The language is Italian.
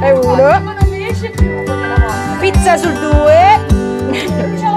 è uno. Pizza sul 2.